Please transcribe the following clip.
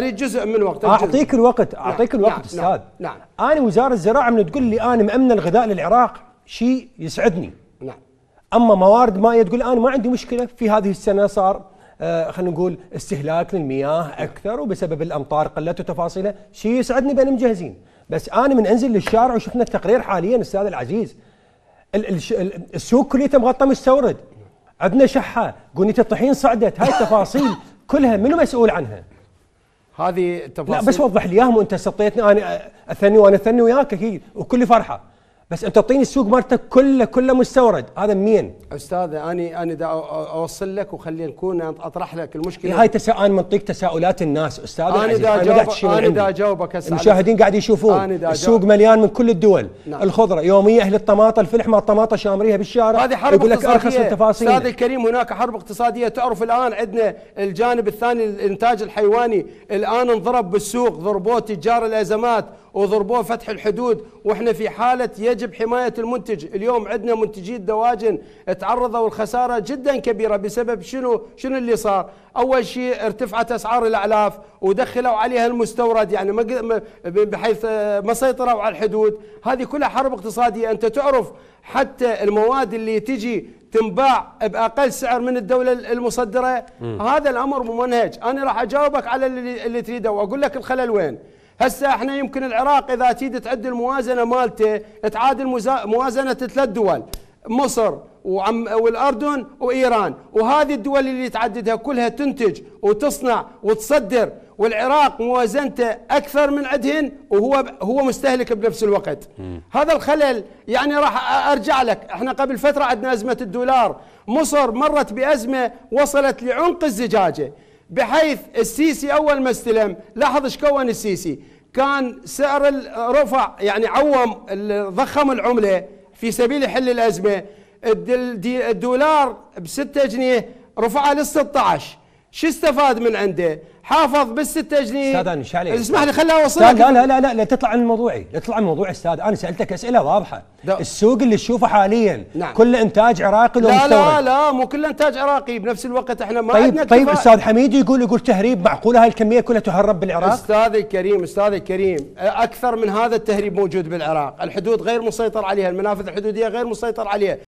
جزء من وقت اعطيك الوقت اعطيك الوقت. نعم استاذ. نعم. انا وزاره الزراعه من تقول لي انا مامن الغذاء للعراق شيء يسعدني. نعم. اما موارد مائيه تقول انا ما عندي مشكله، في هذه السنه صار خلينا نقول استهلاك للمياه اكثر وبسبب الامطار قلت وتفاصيله، شيء يسعدني بان مجهزين، بس انا من انزل للشارع وشفنا التقرير حاليا استاذ العزيز السوق كليته مغطى مستورد، عندنا شحه، قنيت الطحين صعدت، هاي التفاصيل كلها منو مسؤول عنها؟ هذه التفاصيل لا بس وضح لي اياهم وانت سطيتني انا اثني وانا اثني وياك اكيد وكل فرحه، بس انت تعطيني السوق مالتك كله مستورد، هذا منين؟ استاذ انا دا اوصل لك وخلينا نكون اطرح لك المشكله. هاي انا منطيق تساؤلات الناس استاذ العزيز، انا دا اجاوبك هسه، المشاهدين قاعد يشوفون السوق مليان من كل الدول. نعم. الخضره يوميه، اهل الطماطه الفلح مال الطماطه شامريها بالشارع، هذه حرب اقتصاديه استاذ الكريم، هناك حرب اقتصاديه. تعرف الان عندنا الجانب الثاني الانتاج الحيواني الان انضرب بالسوق، ضربوه تجار الازمات وضربوه فتح الحدود، واحنا في حاله يجب حماية المنتج. اليوم عندنا منتجي الدواجن تعرضوا لخسارة جدا كبيرة بسبب شنو اللي صار؟ أول شيء ارتفعت أسعار الأعلاف ودخلوا عليها المستورد، يعني بحيث ما سيطروا على الحدود. هذه كلها حرب اقتصادية. أنت تعرف حتى المواد اللي تجي تنباع بأقل سعر من الدولة المصدرة. هذا الأمر ممنهج. أنا راح أجاوبك على اللي تريده وأقول لك الخلل وين. هسه احنا يمكن العراق اذا تيجي تعد الموازنه مالته تعادل موازنه ثلاث دول، مصر والاردن وايران، وهذه الدول اللي تعددها كلها تنتج وتصنع وتصدر، والعراق موازنته اكثر من عدهن وهو مستهلك بنفس الوقت. هذا الخلل يعني راح ارجع لك، احنا قبل فتره عندنا ازمه الدولار، مصر مرت بازمه وصلت لعنق الزجاجه، بحيث السيسي اول ما استلم لاحظ ايش كون السيسي، كان سعر الرفع يعني ضخم العمله في سبيل حل الازمه، الدولار ب 6 جنيه رفعها لل 16، شو استفاد من عنده؟ حافظ بال 6 جنيه. استاذ انا شعلي اسمح لي خليني اوصل لك. لا لا لا لا تطلع عن موضوعي، لا تطلع عن موضوعي استاذ، انا سالتك اسئله واضحه. السوق اللي تشوفه حاليا كله انتاج عراقي ولا مستورد؟ لا مو كله انتاج عراقي، بنفس الوقت احنا ما عندنا كفاءة. طيب استاذ حميد يقول تهريب، معقوله هالكميه كلها تهرب بالعراق؟ استاذ الكريم اكثر من هذا التهريب موجود بالعراق، الحدود غير مسيطر عليها، المنافذ الحدوديه غير مسيطر عليها.